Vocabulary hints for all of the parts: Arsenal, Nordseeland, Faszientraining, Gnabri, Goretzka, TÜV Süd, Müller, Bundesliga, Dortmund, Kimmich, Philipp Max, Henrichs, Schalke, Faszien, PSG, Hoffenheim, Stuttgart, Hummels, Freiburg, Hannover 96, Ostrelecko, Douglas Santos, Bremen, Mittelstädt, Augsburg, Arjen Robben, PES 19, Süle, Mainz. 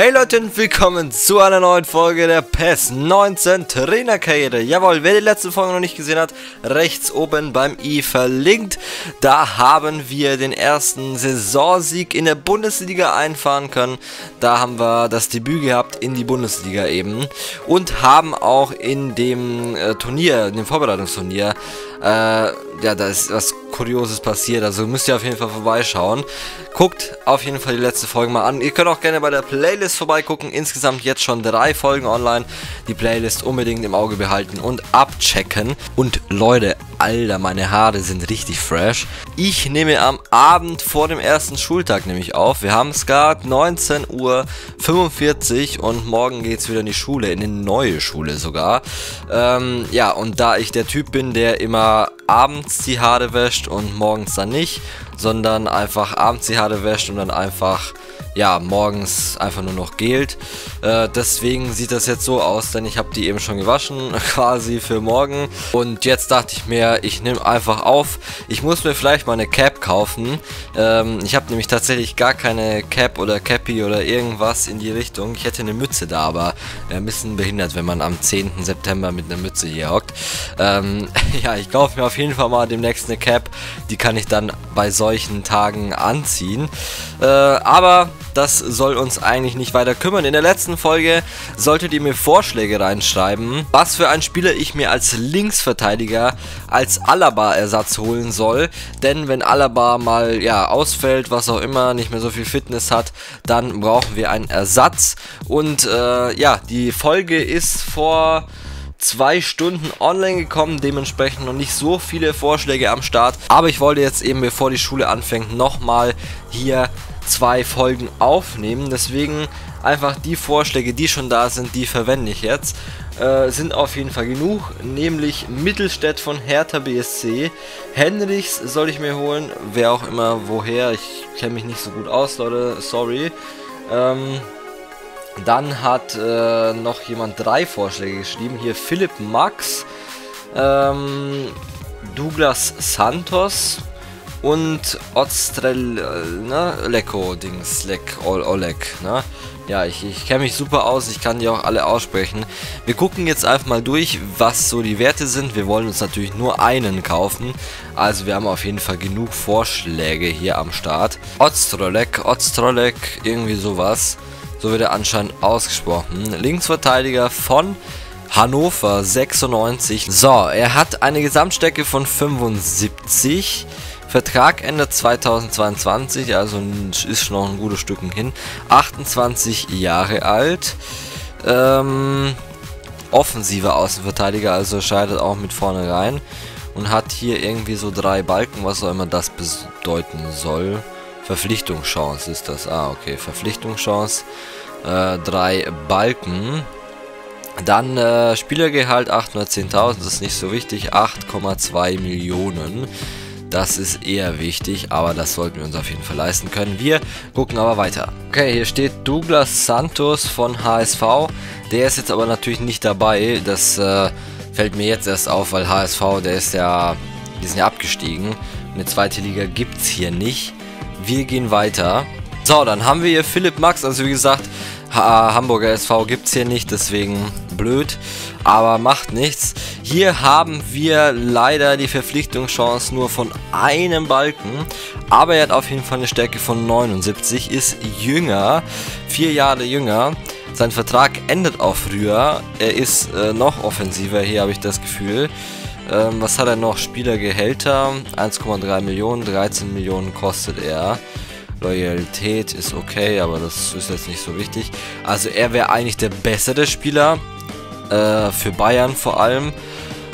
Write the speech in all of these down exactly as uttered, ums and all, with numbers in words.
Hey Leute und willkommen zu einer neuen Folge der PES neunzehn Trainerkarriere. Jawohl, wer die letzte Folge noch nicht gesehen hat, rechts oben beim i verlinkt. Da haben wir den ersten Saisonsieg in der Bundesliga einfahren können. Da haben wir das Debüt gehabt in die Bundesliga eben. Und haben auch in dem äh, Turnier, in dem Vorbereitungsturnier, äh, ja, da ist was Kurioses passiert. Also müsst ihr auf jeden Fall vorbeischauen. Guckt auf jeden Fall die letzte Folge mal an. Ihr könnt auch gerne bei der Playlist vorbeigucken. Insgesamt jetzt schon drei Folgen online. Die Playlist unbedingt im Auge behalten und abchecken. Und Leute, Alter, meine Haare sind richtig fresh. Ich nehme am Abend vor dem ersten Schultag nämlich auf. Wir haben es gerade neunzehn Uhr fünfundvierzig und morgen geht es wieder in die Schule, in eine neue Schule sogar. Ähm, ja, und da ich der Typ bin, der immer abends die Haare wäscht und morgens dann nicht, sondern einfach abends die Haare wäscht und dann einfach, ja, morgens einfach nur noch gelt. Äh, deswegen sieht das jetzt so aus, denn ich habe die eben schon gewaschen, quasi für morgen. Und jetzt dachte ich mir, ich nehme einfach auf. Ich muss mir vielleicht mal eine Cap kaufen. Ähm, ich habe nämlich tatsächlich gar keine Cap oder Cappy oder irgendwas in die Richtung. Ich hätte eine Mütze da, aber ein bisschen behindert, wenn man am zehnten September mit einer Mütze hier hockt. Ähm, ja, ich kaufe mir auf jeden Fall mal demnächst eine Cap. Die kann ich dann bei solchen Tagen anziehen. Äh, aber das soll uns eigentlich nicht weiter kümmern. In der letzten Folge solltet ihr mir Vorschläge reinschreiben, was für einen Spieler ich mir als Linksverteidiger als Alaba-Ersatz holen soll. Denn wenn Alaba mal, ja, ausfällt, was auch immer, nicht mehr so viel Fitness hat, dann brauchen wir einen Ersatz. Und äh, ja, die Folge ist vor zwei Stunden online gekommen, dementsprechend noch nicht so viele Vorschläge am Start. Aber ich wollte jetzt eben, bevor die Schule anfängt, nochmal hier zwei Folgen aufnehmen. Deswegen einfach die Vorschläge, die schon da sind, die verwende ich jetzt. Äh, sind auf jeden Fall genug, nämlich Mittelstädt von Hertha B S C. Henrichs soll ich mir holen, wer auch immer woher. Ich kenne mich nicht so gut aus, Leute, sorry. Ähm... Dann hat äh, noch jemand drei Vorschläge geschrieben. Hier Philipp Max, ähm, Douglas Santos und Ostrelecko, Dings, Leck, Olek, ne? Ja, ich, ich kenne mich super aus, ich kann die auch alle aussprechen. Wir gucken jetzt einfach mal durch, was so die Werte sind. Wir wollen uns natürlich nur einen kaufen. Also wir haben auf jeden Fall genug Vorschläge hier am Start. Ostrelecko, Ostrelecko, irgendwie sowas. So wird er anscheinend ausgesprochen. Linksverteidiger von Hannover sechsundneunzig. So, er hat eine Gesamtstärke von fünfundsiebzig. Vertrag endet zweitausendzweiundzwanzig, also ist schon noch ein gutes Stückchen hin. achtundzwanzig Jahre alt. Ähm, offensiver Außenverteidiger, also scheidet auch mit vorne rein. Und hat hier irgendwie so drei Balken, was auch immer das bedeuten soll. Verpflichtungschance ist das. Ah, okay. Verpflichtungschance. Äh, drei Balken. Dann äh, Spielergehalt achthundertzehntausend. Das ist nicht so wichtig. acht Komma zwei Millionen. Das ist eher wichtig. Aber das sollten wir uns auf jeden Fall leisten können. Wir gucken aber weiter. Okay, hier steht Douglas Santos von H S V. Der ist jetzt aber natürlich nicht dabei. Das äh, fällt mir jetzt erst auf, weil H S V, der ist ja, die sind ja abgestiegen. Eine zweite Liga gibt es hier nicht. Wir gehen weiter. So, dann haben wir hier Philipp Max. Also wie gesagt, ha Hamburger S V gibt es hier nicht, deswegen blöd. Aber macht nichts. Hier haben wir leider die Verpflichtungschance nur von einem Balken. Aber er hat auf jeden Fall eine Stärke von neunundsiebzig. Ist jünger, vier Jahre jünger. Sein Vertrag endet auch früher. Er ist äh, noch offensiver hier, habe ich das Gefühl. Ähm, was hat er noch? Spielergehälter, eins Komma drei Millionen, dreizehn Millionen kostet er. Loyalität ist okay, aber das ist jetzt nicht so wichtig. Also er wäre eigentlich der bessere Spieler, äh, für Bayern vor allem.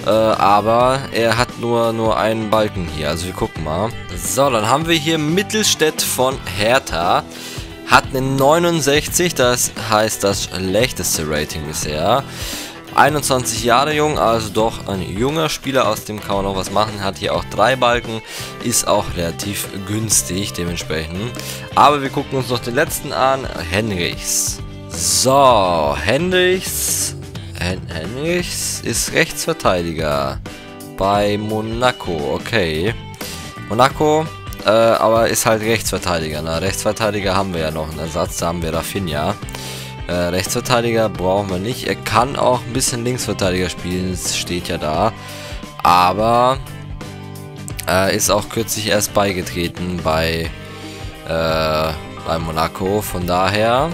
Äh, aber er hat nur, nur einen Balken hier, also wir gucken mal. So, dann haben wir hier Mittelstädt von Hertha. Hat eine neunundsechzig, das heißt das schlechteste Rating bisher. einundzwanzig Jahre jung, also doch ein junger Spieler, aus dem kann man noch was machen. Hat hier auch drei Balken, ist auch relativ günstig dementsprechend. Aber wir gucken uns noch den letzten an, Henrichs. So, Henrichs, Hen Henrichs ist Rechtsverteidiger bei Monaco, okay. Monaco, äh, aber ist halt Rechtsverteidiger, ne? Rechtsverteidiger haben wir ja noch einen Ersatz, da haben wir Rafinha. Äh, Rechtsverteidiger brauchen wir nicht. Er kann auch ein bisschen Linksverteidiger spielen, das steht ja da. Aber äh, ist auch kürzlich erst beigetreten bei, äh, bei Monaco. Von daher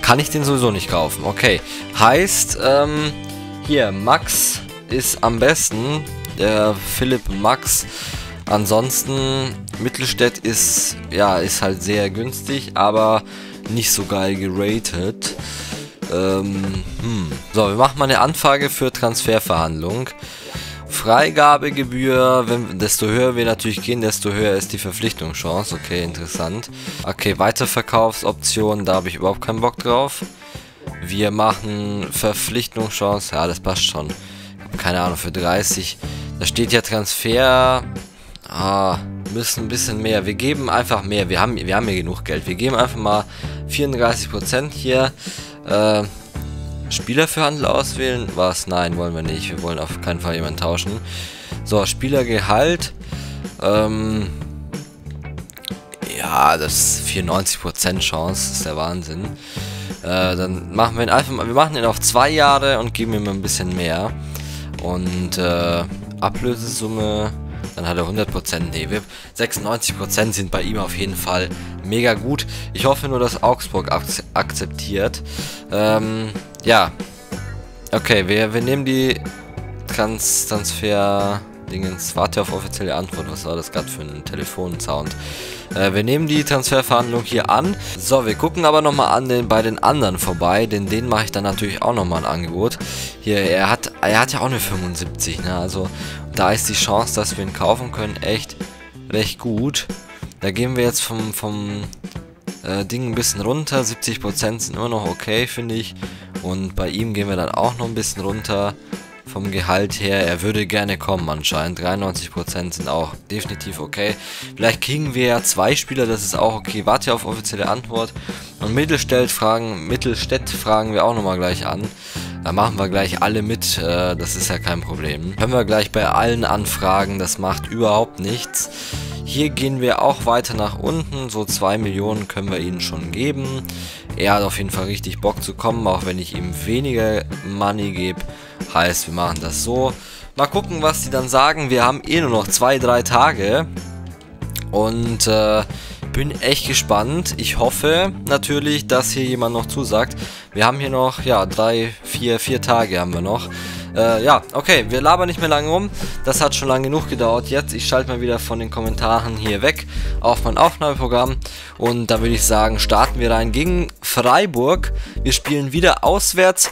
kann ich den sowieso nicht kaufen. Okay, heißt, ähm, hier, Max ist am besten. Äh, Philipp Max. Ansonsten, Mittelstädt ist, ja, ist halt sehr günstig, aber nicht so geil geratet. Ähm, hm. So, wir machen mal eine Anfrage für Transferverhandlung. Freigabegebühr, wenn, desto höher wir natürlich gehen, desto höher ist die Verpflichtungschance. Okay, interessant. Okay, Weiterverkaufsoptionen, da habe ich überhaupt keinen Bock drauf. Wir machen Verpflichtungschance, ja, das passt schon. Ich habe keine Ahnung, für dreißig. Da steht ja Transfer... Ah, müssen ein bisschen mehr. Wir geben einfach mehr. Wir haben, wir haben hier genug Geld. Wir geben einfach mal vierunddreißig Prozent hier. Äh, Spieler für Handel auswählen? Was? Nein, wollen wir nicht. Wir wollen auf keinen Fall jemanden tauschen. So, Spielergehalt. Ähm, ja, das ist vierundneunzig Prozent Chance. Das ist der Wahnsinn. Äh, dann machen wir ihn einfach mal. Wir machen ihn auf zwei Jahre und geben ihm ein bisschen mehr. Und äh, Ablösesumme. Dann hat er hundert Prozent, nee, sechsundneunzig Prozent sind bei ihm auf jeden Fall mega gut. Ich hoffe nur, dass Augsburg ak akzeptiert. Ähm, ja. Okay, wir, wir nehmen die Trans Transfer-Dingens. Warte auf offizielle Antwort. Was war das gerade für ein Telefonsound? Äh, wir nehmen die Transferverhandlung hier an. So, wir gucken aber nochmal an den, bei den anderen vorbei. Denn den mache ich dann natürlich auch nochmal ein Angebot. Hier, er hat, er hat ja auch eine fünfundsiebzig, ne? Also... Da ist die Chance, dass wir ihn kaufen können, echt recht gut. Da gehen wir jetzt vom, vom äh, Ding ein bisschen runter. siebzig Prozent sind immer noch okay, finde ich. Und bei ihm gehen wir dann auch noch ein bisschen runter vom Gehalt her. Er würde gerne kommen anscheinend. dreiundneunzig Prozent sind auch definitiv okay. Vielleicht kriegen wir ja zwei Spieler, das ist auch okay. Warte auf offizielle Antwort. Und Mittelstädt fragen, Mittelstädt fragen wir auch nochmal gleich an. Da machen wir gleich alle mit, äh, das ist ja kein Problem. Können wir gleich bei allen anfragen, das macht überhaupt nichts. Hier gehen wir auch weiter nach unten, so zwei Millionen können wir ihnen schon geben. Er hat auf jeden Fall richtig Bock zu kommen, auch wenn ich ihm weniger Money gebe. Heißt, wir machen das so. Mal gucken, was die dann sagen. Wir haben eh nur noch zwei, drei Tage. Und äh, bin echt gespannt. Ich hoffe natürlich, dass hier jemand noch zusagt. Wir haben hier noch, ja, drei, vier, vier Tage haben wir noch. Äh, ja, okay, wir labern nicht mehr lange rum. Das hat schon lange genug gedauert jetzt. Ich schalte mal wieder von den Kommentaren hier weg auf mein Aufnahmeprogramm. Und da würde ich sagen, starten wir rein gegen Freiburg. Wir spielen wieder auswärts.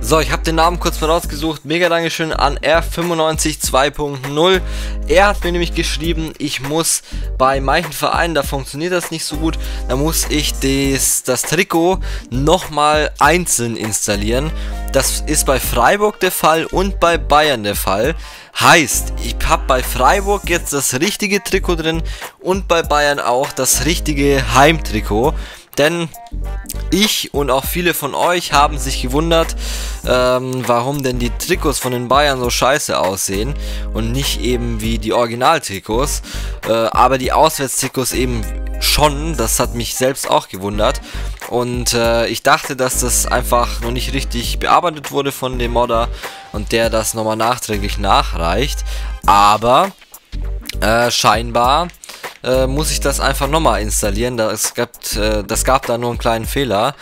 So, ich habe den Namen kurz mal rausgesucht. Mega Dankeschön an R fünfundneunzig zwei Punkt null. Er hat mir nämlich geschrieben, ich muss bei manchen Vereinen, da funktioniert das nicht so gut, da muss ich des, das Trikot nochmal einzeln installieren. Das ist bei Freiburg der Fall und bei Bayern der Fall. Heißt, ich habe bei Freiburg jetzt das richtige Trikot drin und bei Bayern auch das richtige Heimtrikot. Denn ich und auch viele von euch haben sich gewundert, ähm, warum denn die Trikots von den Bayern so scheiße aussehen und nicht eben wie die Originaltrikots, äh, aber die Auswärtstrikots eben schon, das hat mich selbst auch gewundert. Und äh, ich dachte, dass das einfach noch nicht richtig bearbeitet wurde von dem Modder und der das nochmal nachträglich nachreicht, aber äh, scheinbar... Äh, muss ich das einfach nochmal installieren. Das gab, äh, das gab da nur einen kleinen Fehler.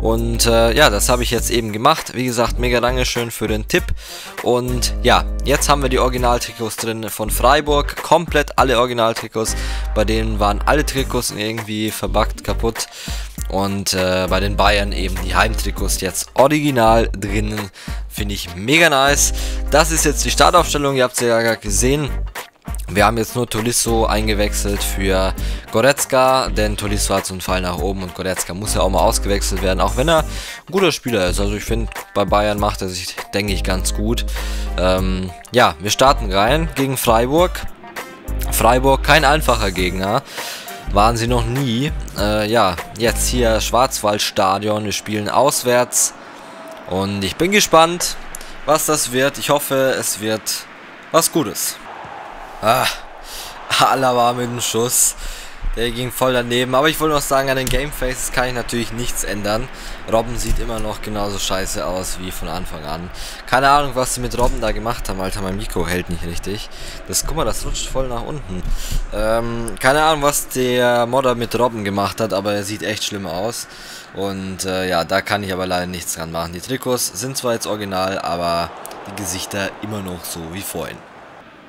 Und äh, ja, das habe ich jetzt eben gemacht. Wie gesagt, mega Dankeschön für den Tipp. Und ja, jetzt haben wir die Originaltrikots drin von Freiburg. Komplett alle Originaltrikots. Bei denen waren alle Trikots irgendwie verbuggt, kaputt. Und äh, bei den Bayern eben die Heimtrikots jetzt original drinnen. Finde ich mega nice. Das ist jetzt die Startaufstellung. Ihr habt sie ja gerade gesehen. Wir haben jetzt nur Tolisso eingewechselt für Goretzka, denn Tolisso hat so einen Fall nach oben und Goretzka muss ja auch mal ausgewechselt werden, auch wenn er ein guter Spieler ist. Also ich finde, bei Bayern macht er sich, denke ich, ganz gut. Ähm, ja, wir starten rein gegen Freiburg. Freiburg, kein einfacher Gegner. Waren sie noch nie. Äh, ja, jetzt hier Schwarzwaldstadion. Wir spielen auswärts und ich bin gespannt, was das wird. Ich hoffe, es wird was Gutes. Ah, Alaba mit dem Schuss. Der ging voll daneben. Aber ich wollte noch sagen, an den Gamefaces kann ich natürlich nichts ändern. Robben sieht immer noch genauso scheiße aus wie von Anfang an. Keine Ahnung, was sie mit Robben da gemacht haben. Alter, mein Mikro hält nicht richtig. Das, guck mal, das rutscht voll nach unten. Ähm, keine Ahnung, was der Modder mit Robben gemacht hat, aber er sieht echt schlimm aus. Und äh, ja, da kann ich aber leider nichts dran machen. Die Trikots sind zwar jetzt original, aber die Gesichter immer noch so wie vorhin.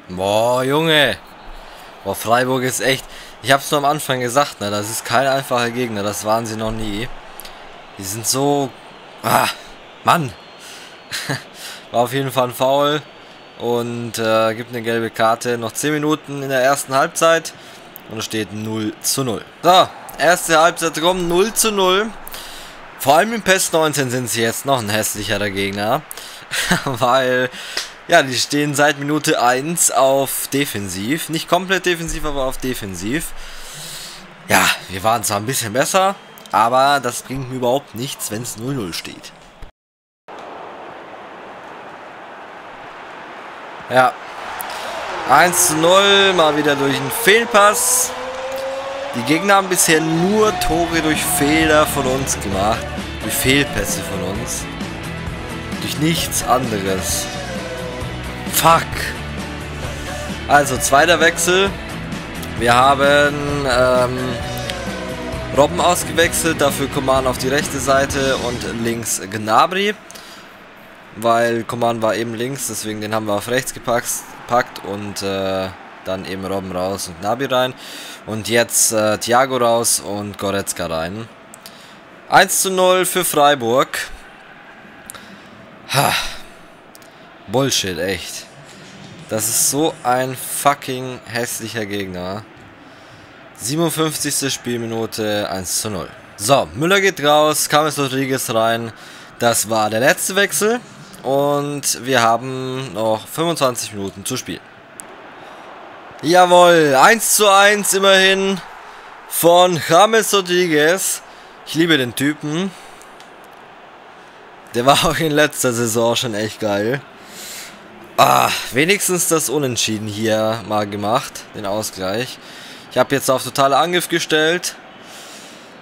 Boah, Junge! Boah, Freiburg ist echt... Ich habe es nur am Anfang gesagt, ne, das ist kein einfacher Gegner, das waren sie noch nie. Die sind so... Ah, Mann! War auf jeden Fall ein Foul und äh, gibt eine gelbe Karte. Noch zehn Minuten in der ersten Halbzeit und es steht null zu null. So, erste Halbzeit rum, null zu null. Vor allem im PES neunzehn sind sie jetzt noch ein hässlicherer Gegner, weil... Ja, die stehen seit Minute eins auf defensiv. Nicht komplett defensiv, aber auf defensiv. Ja, wir waren zwar ein bisschen besser, aber das bringt mir überhaupt nichts, wenn es null null steht. Ja, eins zu null, mal wieder durch einen Fehlpass. Die Gegner haben bisher nur Tore durch Fehler von uns gemacht. Durch Fehlpässe von uns. Durch nichts anderes. Fuck. Also, zweiter Wechsel. Wir haben ähm, Robben ausgewechselt, dafür Coman auf die rechte Seite und links Gnabri. Weil Coman war eben links, deswegen den haben wir auf rechts gepackt und äh, dann eben Robben raus und Gnabri rein. Und jetzt äh, Thiago raus und Goretzka rein. eins zu null für Freiburg. Ha. Bullshit, echt. Das ist so ein fucking hässlicher Gegner. siebenundfünfzigste Spielminute, eins zu null. So, Müller geht raus, James Rodriguez rein. Das war der letzte Wechsel. Und wir haben noch fünfundzwanzig Minuten zu spielen. Jawohl, eins zu eins immerhin von James Rodriguez. Ich liebe den Typen. Der war auch in letzter Saison schon echt geil. Ah, wenigstens das Unentschieden hier mal gemacht, den Ausgleich. Ich habe jetzt auf totalen Angriff gestellt.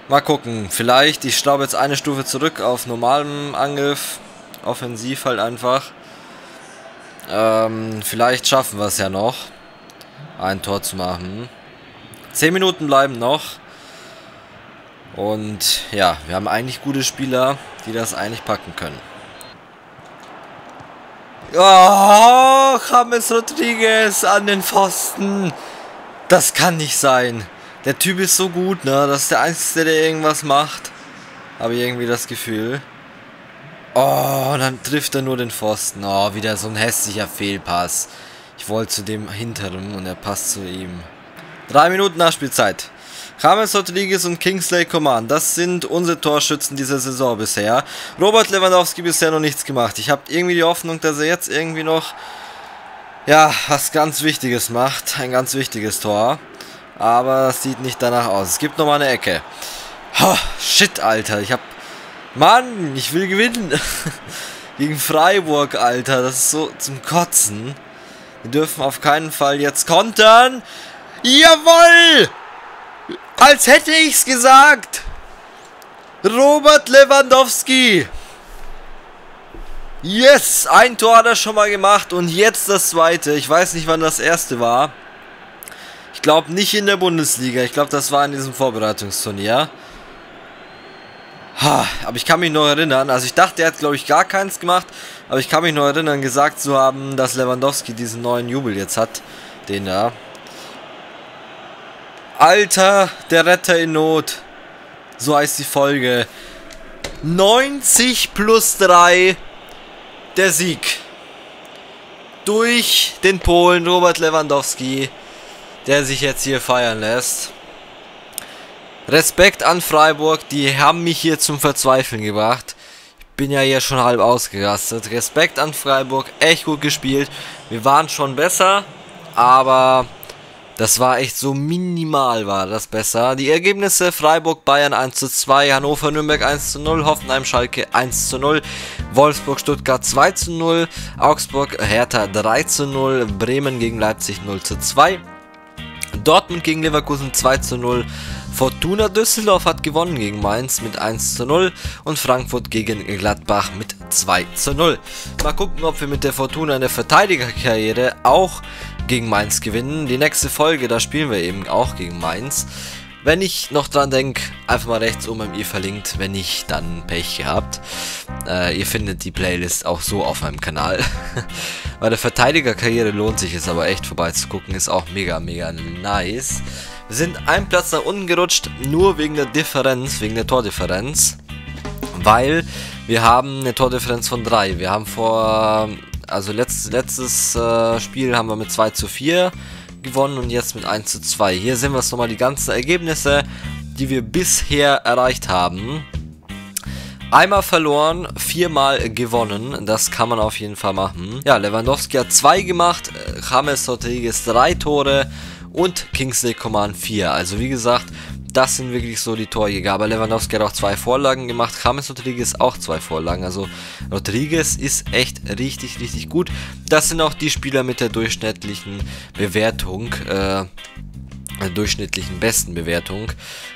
Mal gucken, vielleicht, ich schraube jetzt eine Stufe zurück auf normalem Angriff. Offensiv halt einfach. Ähm, vielleicht schaffen wir es ja noch, ein Tor zu machen. Zehn Minuten bleiben noch. Und ja, wir haben eigentlich gute Spieler, die das eigentlich packen können. Oh, James Rodriguez an den Pfosten. Das kann nicht sein. Der Typ ist so gut, ne? Das ist der Einzige, der irgendwas macht. Habe ich irgendwie das Gefühl. Oh, und dann trifft er nur den Pfosten. Oh, wieder so ein hässlicher Fehlpass. Ich wollte zu dem Hinteren und er passt zu ihm. Drei Minuten Nachspielzeit. James Rodriguez und Kingsley Coman, das sind unsere Torschützen dieser Saison bisher. Robert Lewandowski bisher noch nichts gemacht. Ich habe irgendwie die Hoffnung, dass er jetzt irgendwie noch, ja, was ganz Wichtiges macht. Ein ganz wichtiges Tor. Aber es sieht nicht danach aus. Es gibt nochmal eine Ecke. Oh, shit, Alter. Ich hab... Mann, ich will gewinnen. Gegen Freiburg, Alter. Das ist so zum Kotzen. Wir dürfen auf keinen Fall jetzt kontern. Jawohl! Als hätte ich's gesagt! Robert Lewandowski! Yes! Ein Tor hat er schon mal gemacht und jetzt das zweite. Ich weiß nicht, wann das erste war. Ich glaube nicht in der Bundesliga. Ich glaube, das war in diesem Vorbereitungsturnier. Ha, aber ich kann mich noch erinnern. Also ich dachte, er hat, glaube ich, gar keins gemacht. Aber ich kann mich noch erinnern, gesagt zu haben, dass Lewandowski diesen neuen Jubel jetzt hat. Den da. Alter, der Retter in Not. So heißt die Folge. neunzig plus drei. Der Sieg. Durch den Polen Robert Lewandowski, der sich jetzt hier feiern lässt. Respekt an Freiburg. Die haben mich hier zum Verzweifeln gebracht. Ich bin ja hier schon halb ausgerastet. Respekt an Freiburg. Echt gut gespielt. Wir waren schon besser, aber... Das war echt so minimal, war das besser. Die Ergebnisse: Freiburg, Bayern eins zu zwei, Hannover, Nürnberg eins zu null, Hoffenheim, Schalke eins zu null, Wolfsburg, Stuttgart zwei zu null, Augsburg, Hertha drei zu null, Bremen gegen Leipzig null zu zwei, Dortmund gegen Leverkusen zwei zu null. Fortuna Düsseldorf hat gewonnen gegen Mainz mit eins zu null und Frankfurt gegen Gladbach mit zwei zu null. Mal gucken, ob wir mit der Fortuna in der Verteidigerkarriere auch gegen Mainz gewinnen. Die nächste Folge, da spielen wir eben auch gegen Mainz. Wenn ich noch dran denke, einfach mal rechts oben im i verlinkt. Wenn nicht, dann Pech gehabt. Äh, ihr findet die Playlist auch so auf meinem Kanal. Bei der Verteidigerkarriere lohnt sich es aber echt vorbeizugucken. Ist auch mega, mega nice. Wir sind einen Platz nach unten gerutscht, nur wegen der Differenz, wegen der Tordifferenz. Weil wir haben eine Tordifferenz von drei. Wir haben vor, also letzt, letztes äh, Spiel haben wir mit zwei zu vier gewonnen und jetzt mit eins zu zwei. Hier sehen wir es nochmal, die ganzen Ergebnisse, die wir bisher erreicht haben. Einmal verloren, viermal gewonnen, das kann man auf jeden Fall machen. Ja, Lewandowski hat zwei gemacht, James Rodriguez drei Tore und Kingsley Coman vier. Also wie gesagt, das sind wirklich so die Torjäger. Aber Lewandowski hat auch zwei Vorlagen gemacht. James Rodriguez auch zwei Vorlagen. Also Rodriguez ist echt richtig, richtig gut. Das sind auch die Spieler mit der durchschnittlichen Bewertung. Äh, der durchschnittlichen besten Bewertung.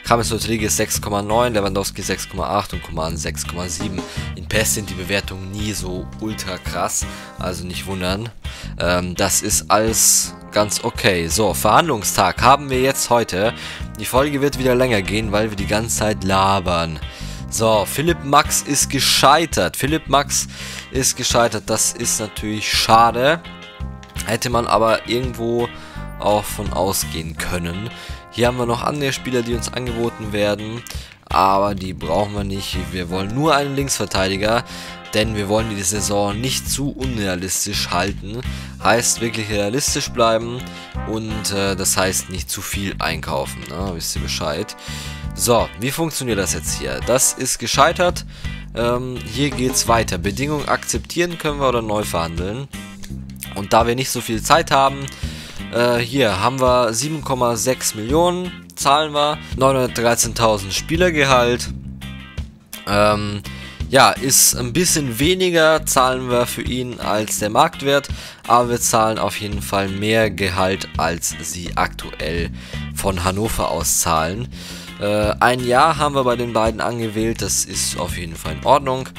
James Rodriguez sechs Komma neun, Lewandowski sechs Komma acht und Coman sechs Komma sieben. In P E S sind die Bewertungen nie so ultra krass. Also nicht wundern. Ähm, das ist alles ganz okay. So, Verhandlungstag haben wir jetzt heute. Die Folge wird wieder länger gehen, weil wir die ganze Zeit labern. So, Philipp Max ist gescheitert. Philipp Max ist gescheitert. Das ist natürlich schade. Hätte man aber irgendwo auch von ausgehen können. Hier haben wir noch andere Spieler, die uns angeboten werden. Aber die brauchen wir nicht. Wir wollen nur einen Linksverteidiger. Denn wir wollen die Saison nicht zu unrealistisch halten. Heißt wirklich realistisch bleiben. Und äh, das heißt nicht zu viel einkaufen. Ne? Wisst ihr Bescheid. So, wie funktioniert das jetzt hier? Das ist gescheitert. Ähm, hier geht es weiter. Bedingungen akzeptieren können wir oder neu verhandeln. Und da wir nicht so viel Zeit haben, äh, hier haben wir sieben Komma sechs Millionen. Zahlen wir. neunhundertdreizehntausend Spielergehalt. Ähm... Ja, ist ein bisschen weniger, zahlen wir für ihn als der Marktwert, aber wir zahlen auf jeden Fall mehr Gehalt, als sie aktuell von Hannover aus zahlen. Äh, ein Jahr haben wir bei den beiden angewählt, das ist auf jeden Fall in Ordnung.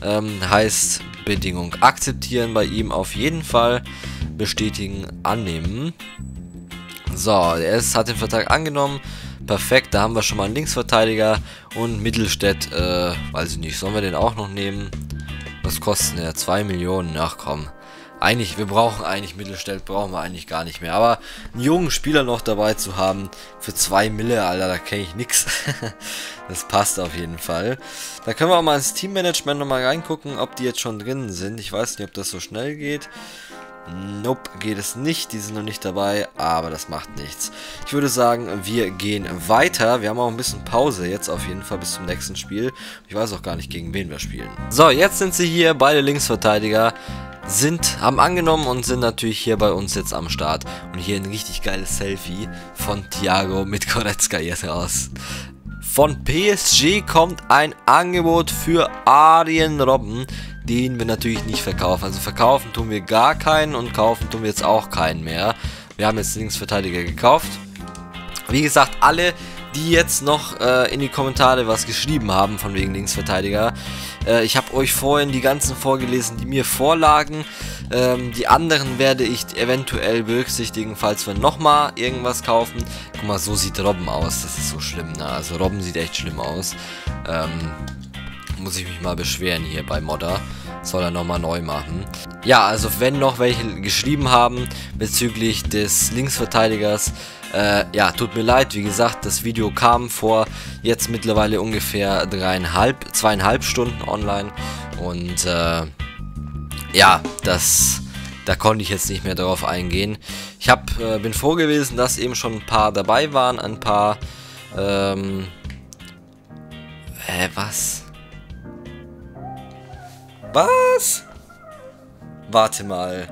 Ähm, heißt, Bedingung akzeptieren bei ihm auf jeden Fall, bestätigen, annehmen. So, er ist, hat den Vertrag angenommen. Perfekt, da haben wir schon mal einen Linksverteidiger und Mittelstädt, äh, weiß ich nicht, sollen wir den auch noch nehmen? Was kostet der? zwei Millionen, ach komm. Eigentlich, wir brauchen eigentlich Mittelstädt, brauchen wir eigentlich gar nicht mehr, aber einen jungen Spieler noch dabei zu haben, für zwei Mille, Alter, da kenne ich nix. Das passt auf jeden Fall. Da können wir auch mal ins Teammanagement nochmal reingucken, ob die jetzt schon drin sind. Ich weiß nicht, ob das so schnell geht. Nope, geht es nicht, die sind noch nicht dabei, aber das macht nichts. Ich würde sagen, wir gehen weiter. Wir haben auch ein bisschen Pause jetzt auf jeden Fall bis zum nächsten Spiel. Ich weiß auch gar nicht, gegen wen wir spielen. So, jetzt sind sie hier, beide Linksverteidiger sind, haben angenommen und sind natürlich hier bei uns jetzt am Start. Und hier ein richtig geiles Selfie von Thiago mit Goretzka jetzt raus. Von P S G kommt ein Angebot für Arjen Robben, den wir natürlich nicht verkaufen. Also verkaufen tun wir gar keinen und kaufen tun wir jetzt auch keinen mehr. Wir haben jetzt Linksverteidiger gekauft. Wie gesagt, alle, die jetzt noch äh, in die Kommentare was geschrieben haben von wegen Linksverteidiger. Äh, ich habe euch vorhin die ganzen vorgelesen, die mir vorlagen. Ähm, die anderen werde ich eventuell berücksichtigen, falls wir nochmal irgendwas kaufen. Guck mal, so sieht Robben aus. Das ist so schlimm, ne? Also Robben sieht echt schlimm aus. Ähm... Muss ich mich mal beschweren hier bei Modder. Soll er nochmal neu machen. Ja, also wenn noch welche geschrieben haben bezüglich des Linksverteidigers, äh, ja, tut mir leid. Wie gesagt, das Video kam vor jetzt mittlerweile ungefähr dreieinhalb, zweieinhalb Stunden online. Und äh, ja, das, da konnte ich jetzt nicht mehr darauf eingehen. Ich hab, äh, bin froh gewesen, dass eben schon ein paar dabei waren. Ein paar, ähm, hä, was? Was? Warte mal.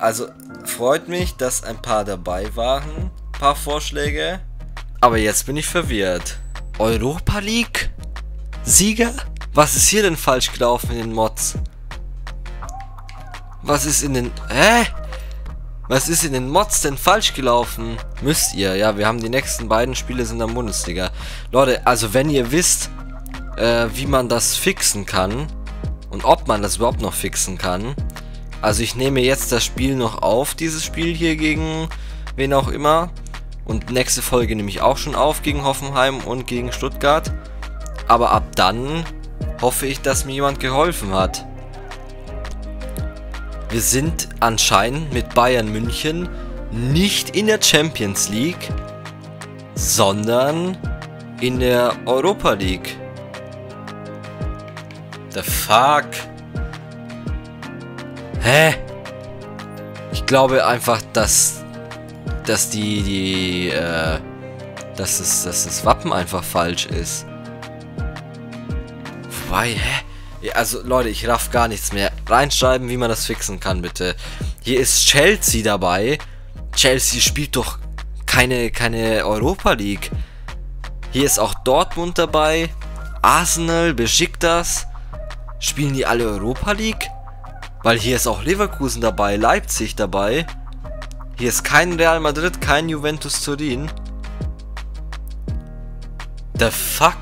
Also, freut mich, dass ein paar dabei waren. Ein paar Vorschläge. Aber jetzt bin ich verwirrt. Europa League? Sieger? Was ist hier denn falsch gelaufen in den Mods? Was ist in den... Hä? Was ist in den Mods denn falsch gelaufen? Müsst ihr. Ja, wir haben die nächsten beiden Spiele sind in der Bundesliga. Leute, also wenn ihr wisst, äh, wie man das fixen kann und ob man das überhaupt noch fixen kann. Also ich nehme jetzt das Spiel noch auf, dieses Spiel hier gegen wen auch immer. Und nächste Folge nehme ich auch schon auf gegen Hoffenheim und gegen Stuttgart. Aber ab dann hoffe ich, dass mir jemand geholfen hat. Wir sind anscheinend mit Bayern München nicht in der Champions League, sondern in der Europa League. The fuck? Hä? Ich glaube einfach, dass, dass die, die, äh, dass es, dass das Wappen einfach falsch ist. Wobei, hä? Also Leute, ich raff gar nichts mehr. Reinschreiben, wie man das fixen kann, bitte. Hier ist Chelsea dabei. Chelsea spielt doch keine, keine Europa League. Hier ist auch Dortmund dabei. Arsenal, Besiktas. Spielen die alle Europa League? Weil hier ist auch Leverkusen dabei, Leipzig dabei. Hier ist kein Real Madrid, kein Juventus Turin. The fuck?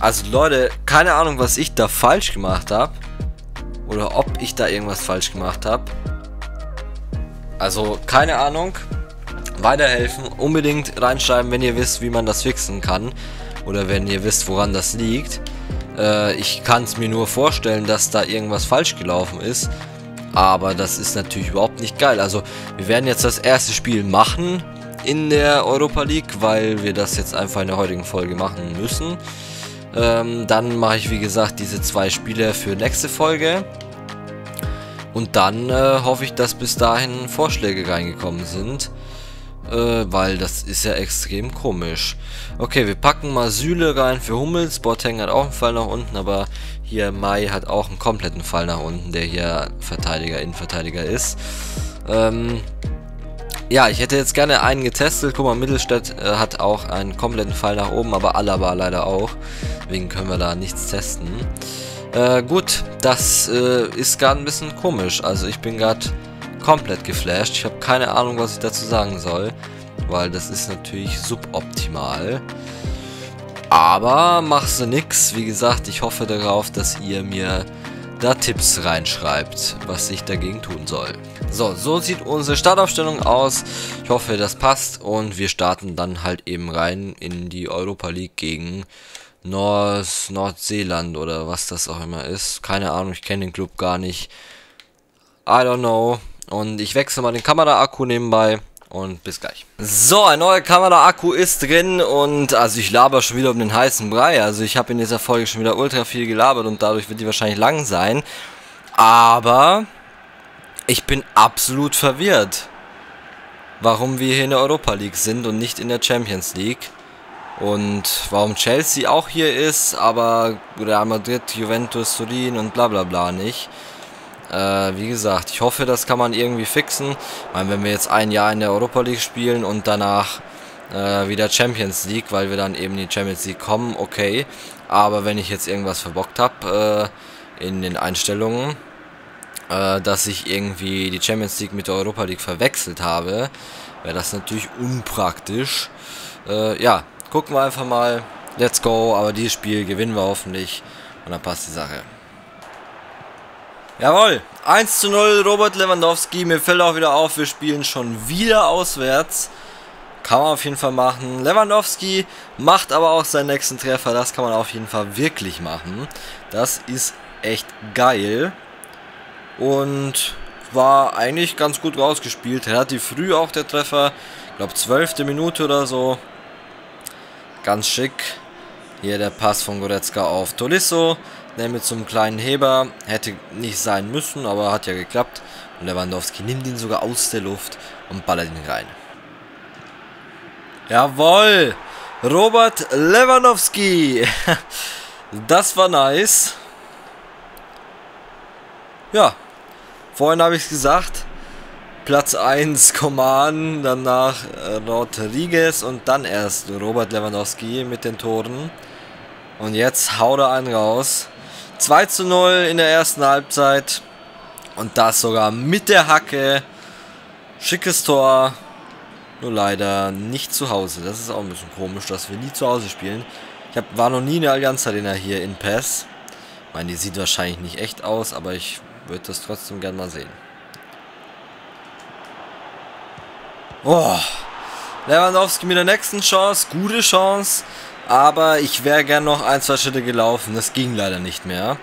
Also Leute, keine Ahnung, was ich da falsch gemacht habe. Oder ob ich da irgendwas falsch gemacht habe. Also, keine Ahnung. Weiterhelfen, unbedingt reinschreiben, wenn ihr wisst, wie man das fixen kann. Oder wenn ihr wisst, woran das liegt. Äh, ich kann es mir nur vorstellen, dass da irgendwas falsch gelaufen ist. Aber das ist natürlich überhaupt nicht geil. Also, wir werden jetzt das erste Spiel machen in der Europa League, weil wir das jetzt einfach in der heutigen Folge machen müssen. Ähm, dann mache ich, wie gesagt, diese zwei Spiele für nächste Folge. Und dann äh, hoffe ich, dass bis dahin Vorschläge reingekommen sind. Äh, weil das ist ja extrem komisch. Okay, wir packen mal Süle rein für Hummels. Boateng hat auch einen Fall nach unten, aber hier Mai hat auch einen kompletten Fall nach unten, der hier Verteidiger, Innenverteidiger ist. Ähm... Ja, ich hätte jetzt gerne einen getestet. Guck mal, Mittelstädt äh, hat auch einen kompletten Fall nach oben, aber Alaba leider auch. Deswegen können wir da nichts testen. Äh, gut, das äh, ist gerade ein bisschen komisch. Also ich bin gerade komplett geflasht. Ich habe keine Ahnung, was ich dazu sagen soll, weil das ist natürlich suboptimal. Aber machst du nix. Wie gesagt, ich hoffe darauf, dass ihr mir da Tipps reinschreibt, was ich dagegen tun soll. So, so sieht unsere Startaufstellung aus. Ich hoffe, das passt und wir starten dann halt eben rein in die Europa League gegen Nord Nordseeland oder was das auch immer ist. Keine Ahnung, ich kenne den Club gar nicht. I don't know. Und ich wechsle mal den Kameraakku nebenbei. Und bis gleich. So, ein neuer Kamera-Akku ist drin und also ich laber schon wieder um den heißen Brei. Also ich habe in dieser Folge schon wieder ultra viel gelabert und dadurch wird die wahrscheinlich lang sein. Aber ich bin absolut verwirrt, warum wir hier in der Europa League sind und nicht in der Champions League. Und warum Chelsea auch hier ist, aber Real Madrid, Juventus, Turin und bla bla bla nicht. Äh, wie gesagt, ich hoffe, das kann man irgendwie fixen. Ich meine, wenn wir jetzt ein Jahr in der Europa League spielen und danach äh, wieder Champions League, weil wir dann eben in die Champions League kommen, okay. Aber wenn ich jetzt irgendwas verbockt habe äh, in den Einstellungen, äh, dass ich irgendwie die Champions League mit der Europa League verwechselt habe, wäre das natürlich unpraktisch. Äh, ja, gucken wir einfach mal. Let's go, aber dieses Spiel gewinnen wir hoffentlich und dann passt die Sache. Jawohl, eins zu null, Robert Lewandowski, mir fällt auch wieder auf, wir spielen schon wieder auswärts. Kann man auf jeden Fall machen. Lewandowski macht aber auch seinen nächsten Treffer, das kann man auf jeden Fall wirklich machen. Das ist echt geil. Und war eigentlich ganz gut rausgespielt, relativ früh auch der Treffer. Ich glaube zwölfte Minute oder so. Ganz schick. Hier der Pass von Goretzka auf Tolisso. Mit so einem kleinen Heber, hätte nicht sein müssen, aber hat ja geklappt. Und Lewandowski nimmt ihn sogar aus der Luft und ballert ihn rein. Jawohl, Robert Lewandowski. Das war nice. Ja, vorhin habe ich es gesagt. Platz eins Coman, danach Rodriguez und dann erst Robert Lewandowski mit den Toren. Und jetzt haut er einen raus. zwei zu null in der ersten Halbzeit. Und das sogar mit der Hacke. Schickes Tor. Nur leider nicht zu Hause. Das ist auch ein bisschen komisch, dass wir nie zu Hause spielen. Ich hab, war noch nie in der Allianz Arena hier in P E S. Ich meine, die sieht wahrscheinlich nicht echt aus, aber ich würde das trotzdem gerne mal sehen. Oh, Lewandowski mit der nächsten Chance. Gute Chance. Aber ich wäre gern noch ein, zwei Schritte gelaufen. Das ging leider nicht mehr.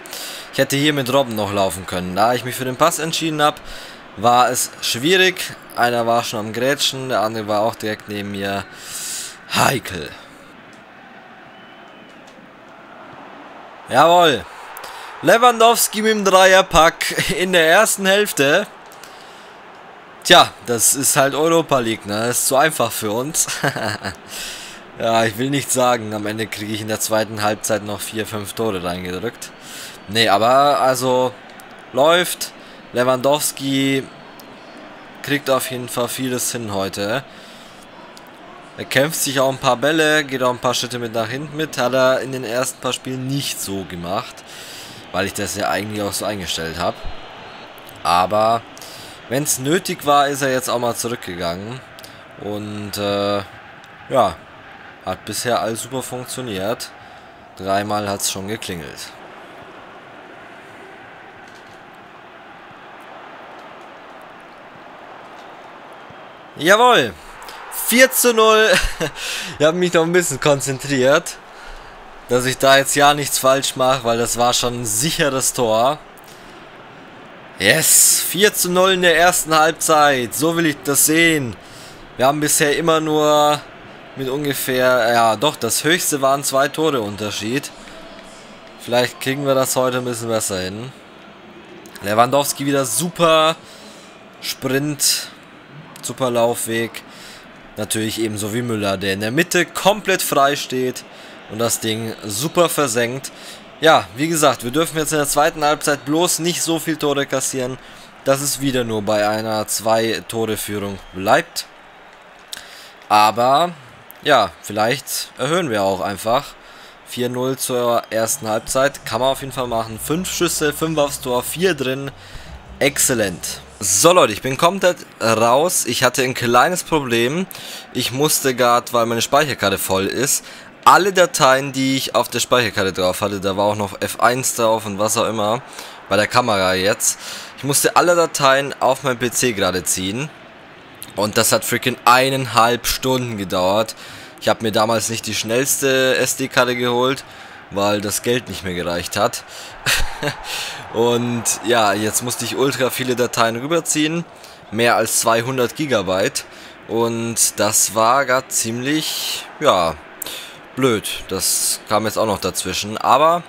Ich hätte hier mit Robben noch laufen können. Da ich mich für den Pass entschieden habe, war es schwierig. Einer war schon am Grätschen, der andere war auch direkt neben mir. Heikel. Jawohl. Lewandowski mit dem Dreierpack in der ersten Hälfte. Tja, das ist halt Europa League, ne? Das ist zu einfach für uns. Ja, ich will nichts sagen. Am Ende kriege ich in der zweiten Halbzeit noch vier, fünf Tore reingedrückt. Nee, aber also läuft. Lewandowski kriegt auf jeden Fall vieles hin heute. Er kämpft sich auch ein paar Bälle, geht auch ein paar Schritte mit nach hinten mit. Hat er in den ersten paar Spielen nicht so gemacht, weil ich das ja eigentlich auch so eingestellt habe. Aber wenn es nötig war, ist er jetzt auch mal zurückgegangen. Und äh, ja... Hat bisher alles super funktioniert. Dreimal hat es schon geklingelt. Jawohl. vier zu null. Ich habe mich noch ein bisschen konzentriert, dass ich da jetzt ja nichts falsch mache, weil das war schon ein sicheres Tor. Yes. vier zu null in der ersten Halbzeit. So will ich das sehen. Wir haben bisher immer nur... Mit ungefähr, ja doch, das höchste waren zwei Tore Unterschied. Vielleicht kriegen wir das heute ein bisschen besser hin. Lewandowski wieder super Sprint, super Laufweg. Natürlich ebenso wie Müller, der in der Mitte komplett frei steht und das Ding super versenkt. Ja, wie gesagt, wir dürfen jetzt in der zweiten Halbzeit bloß nicht so viel Tore kassieren, dass es wieder nur bei einer Zwei-Tore-Führung bleibt. Aber... Ja, vielleicht erhöhen wir auch einfach. vier null zur ersten Halbzeit. Kann man auf jeden Fall machen. fünf Schüsse, fünf aufs Tor, vier drin. Exzellent. So Leute, ich bin komplett raus. Ich hatte ein kleines Problem. Ich musste gerade, weil meine Speicherkarte voll ist, alle Dateien, die ich auf der Speicherkarte drauf hatte, da war auch noch F eins drauf und was auch immer, bei der Kamera jetzt. Ich musste alle Dateien auf meinen P C gerade ziehen. Und das hat freaking eineinhalb Stunden gedauert. Ich habe mir damals nicht die schnellste S D-Karte geholt, weil das Geld nicht mehr gereicht hat. Und ja, jetzt musste ich ultra viele Dateien rüberziehen. Mehr als zweihundert Gigabyte. Und das war gerade ziemlich, ja, blöd. Das kam jetzt auch noch dazwischen. Aber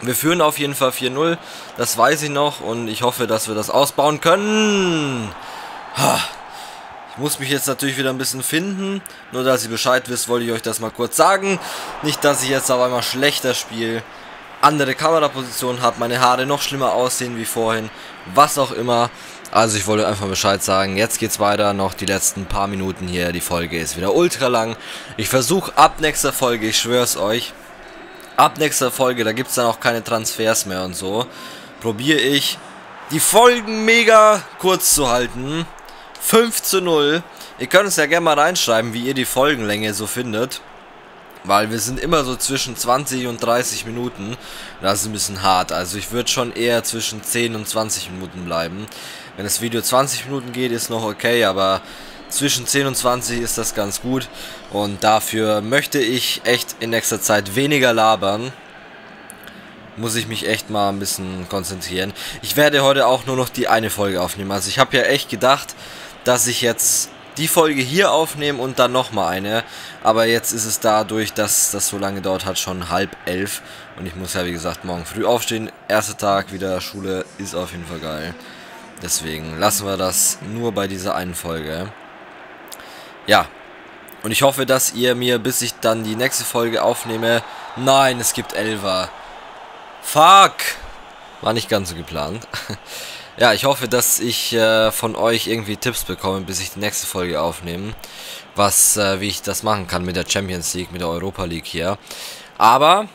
wir führen auf jeden Fall vier null. Das weiß ich noch. Und ich hoffe, dass wir das ausbauen können. Ha. Ich muss mich jetzt natürlich wieder ein bisschen finden. Nur, dass ihr Bescheid wisst, wollte ich euch das mal kurz sagen. Nicht, dass ich jetzt aber einmal schlechter spiele, andere Kamerapositionen habe, meine Haare noch schlimmer aussehen wie vorhin, was auch immer. Also ich wollte einfach Bescheid sagen. Jetzt geht's weiter, noch die letzten paar Minuten hier. Die Folge ist wieder ultra lang. Ich versuche ab nächster Folge, ich schwör's euch, ab nächster Folge, da gibt's dann auch keine Transfers mehr und so, probiere ich, die Folgen mega kurz zu halten. fünf zu null. Ihr könnt uns ja gerne mal reinschreiben, wie ihr die Folgenlänge so findet. Weil wir sind immer so zwischen zwanzig und dreißig Minuten. Das ist ein bisschen hart. Also ich würde schon eher zwischen zehn und zwanzig Minuten bleiben. Wenn das Video zwanzig Minuten geht, ist noch okay. Aber zwischen zehn und zwanzig ist das ganz gut. Und dafür möchte ich echt in nächster Zeit weniger labern. Muss ich mich echt mal ein bisschen konzentrieren. Ich werde heute auch nur noch die eine Folge aufnehmen. Also ich habe ja echt gedacht... dass ich jetzt die Folge hier aufnehme und dann nochmal eine. Aber jetzt ist es dadurch, dass das so lange gedauert hat, schon halb elf. Und ich muss ja, wie gesagt, morgen früh aufstehen. Erster Tag wieder Schule ist auf jeden Fall geil. Deswegen lassen wir das nur bei dieser einen Folge. Ja. Und ich hoffe, dass ihr mir, bis ich dann die nächste Folge aufnehme... Nein, es gibt Elfer. Fuck! War nicht ganz so geplant. Ja, ich hoffe, dass ich äh, von euch irgendwie Tipps bekomme, bis ich die nächste Folge aufnehme. Was, äh, wie ich das machen kann mit der Champions League, mit der Europa League hier. Aber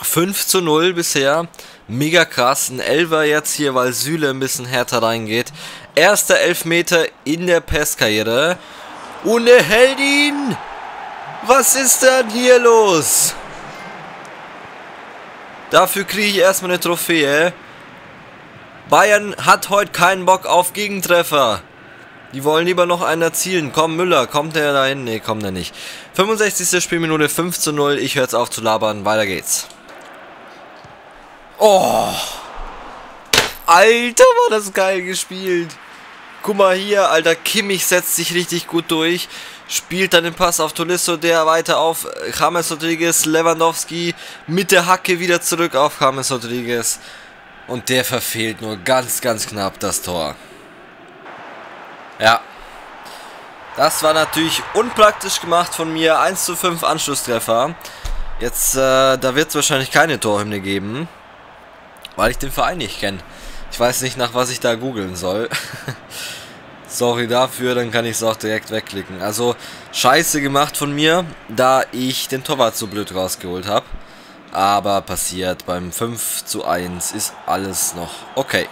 fünf zu null bisher. Mega krass, ein Elfer jetzt hier, weil Süle ein bisschen härter reingeht. Erster Elfmeter in der P E S-Karriere. Und er hält ihn! Was ist denn hier los? Dafür kriege ich erstmal eine Trophäe. Bayern hat heute keinen Bock auf Gegentreffer. Die wollen lieber noch einen erzielen. Komm, Müller, kommt der da hin? Ne, kommt er nicht. fünfundsechzigste Spielminute, fünf zu null. Ich höre jetzt auf zu labern. Weiter geht's. Oh! Alter, war das geil gespielt. Guck mal hier, Alter. Kimmich setzt sich richtig gut durch. Spielt dann den Pass auf Tolisso, der weiter auf James Rodriguez. Lewandowski mit der Hacke wieder zurück auf James Rodriguez. Und der verfehlt nur ganz, ganz knapp das Tor. Ja. Das war natürlich unpraktisch gemacht von mir. eins zu fünf Anschlusstreffer. Jetzt, äh, da wird es wahrscheinlich keine Torhymne geben. Weil ich den Verein nicht kenne. Ich weiß nicht, nach was ich da googeln soll. Sorry dafür, dann kann ich es auch direkt wegklicken. Also, scheiße gemacht von mir, da ich den Torwart so blöd rausgeholt habe. Aber passiert, beim fünf zu eins ist alles noch okay.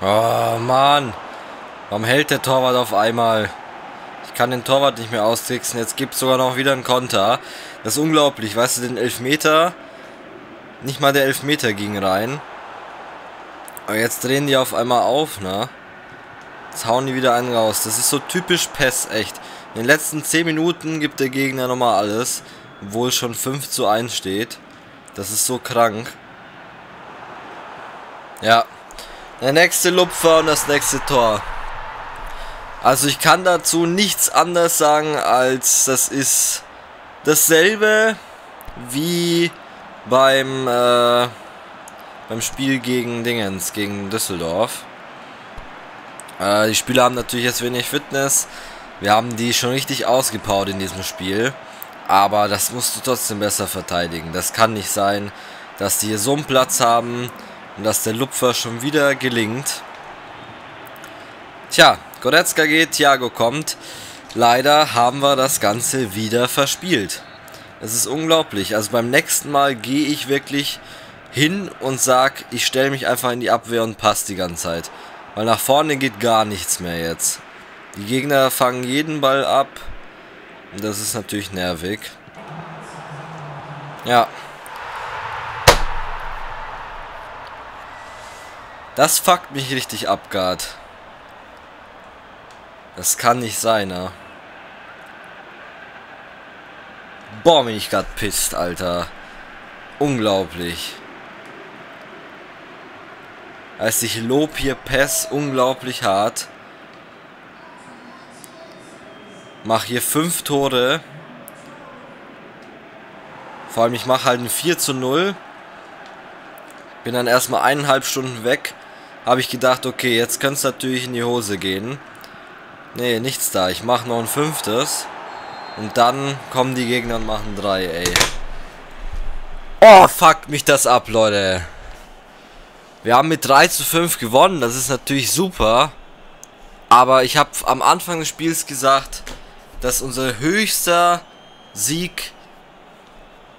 Oh Mann, warum hält der Torwart auf einmal? Ich kann den Torwart nicht mehr austricksen, jetzt gibt es sogar noch wieder einen Konter. Das ist unglaublich, weißt du, den Elfmeter, nicht mal der Elfmeter ging rein. Aber jetzt drehen die auf einmal auf, ne? Jetzt hauen die wieder einen raus. Das ist so typisch P E S, echt. In den letzten zehn Minuten gibt der Gegner nochmal alles, obwohl schon fünf zu eins steht. Das ist so krank. Ja. Der nächste Lupfer und das nächste Tor. Also ich kann dazu nichts anderes sagen, als das ist dasselbe wie beim... Äh, Beim Spiel gegen Dingens, gegen Düsseldorf. Äh, die Spieler haben natürlich jetzt wenig Fitness. Wir haben die schon richtig ausgepowert in diesem Spiel. Aber das musst du trotzdem besser verteidigen. Das kann nicht sein, dass die hier so einen Platz haben und dass der Lupfer schon wieder gelingt. Tja, Goretzka geht, Thiago kommt. Leider haben wir das Ganze wieder verspielt. Es ist unglaublich. Also beim nächsten Mal gehe ich wirklich... hin und sag, ich stelle mich einfach in die Abwehr und passe die ganze Zeit. Weil nach vorne geht gar nichts mehr jetzt. Die Gegner fangen jeden Ball ab. Und das ist natürlich nervig. Ja. Das fuckt mich richtig ab, Gard. Das kann nicht sein, ne? Boah, bin ich grad pisst, Alter. Unglaublich. Heißt, ich lob hier P E S unglaublich hart. Mach hier fünf Tore. Vor allem, ich mache halt ein vier zu null. Bin dann erstmal eineinhalb Stunden weg. Habe ich gedacht, okay, jetzt könnte es natürlich in die Hose gehen. Nee, nichts da. Ich mache noch ein fünftes. Und dann kommen die Gegner und machen drei, ey. Oh, fuck mich das ab, Leute. Wir haben mit drei zu fünf gewonnen, das ist natürlich super. Aber ich habe am Anfang des Spiels gesagt, dass unser höchster Sieg,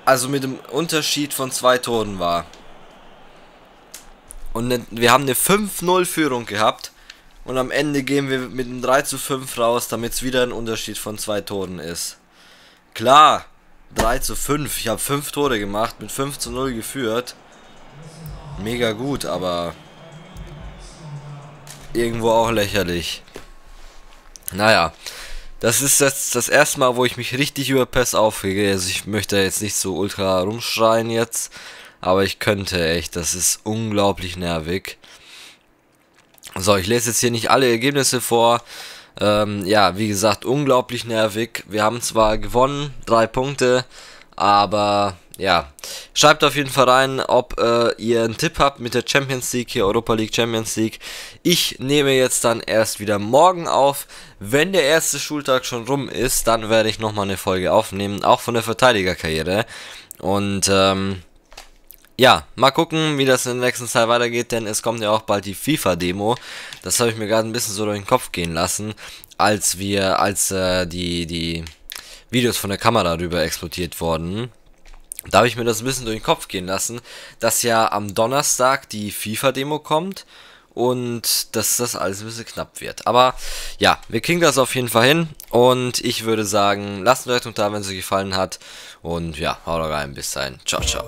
also mit dem Unterschied von zwei Toren war. Und wir haben eine fünf null Führung gehabt. Und am Ende gehen wir mit einem drei zu fünf raus, damit es wieder ein Unterschied von zwei Toren ist. Klar, drei zu fünf. Ich habe fünf Tore gemacht, mit fünf zu null geführt. Mega gut, aber irgendwo auch lächerlich. Naja, das ist jetzt das erste Mal, wo ich mich richtig über P E S aufrege. Also ich möchte jetzt nicht so ultra rumschreien jetzt, aber ich könnte echt. Das ist unglaublich nervig. So, ich lese jetzt hier nicht alle Ergebnisse vor. Ähm, ja, wie gesagt, unglaublich nervig. Wir haben zwar gewonnen, drei Punkte, aber... ja, schreibt auf jeden Fall rein, ob äh, ihr einen Tipp habt mit der Champions League, hier Europa League, Champions League. Ich nehme jetzt dann erst wieder morgen auf. Wenn der erste Schultag schon rum ist, dann werde ich nochmal eine Folge aufnehmen, auch von der Verteidigerkarriere. Und ähm, ja, mal gucken, wie das in der nächsten Zeit weitergeht, denn es kommt ja auch bald die FIFA-Demo. Das habe ich mir gerade ein bisschen so durch den Kopf gehen lassen, als wir, als äh, die, die... Videos von der Kamera darüber explodiert worden. Da habe ich mir das ein bisschen durch den Kopf gehen lassen, dass ja am Donnerstag die FIFA-Demo kommt und dass das alles ein bisschen knapp wird. Aber ja, wir kriegen das auf jeden Fall hin und ich würde sagen, lasst eine Bewertung da, wenn es euch gefallen hat. Und ja, haut rein, bis dahin. Ciao, ciao.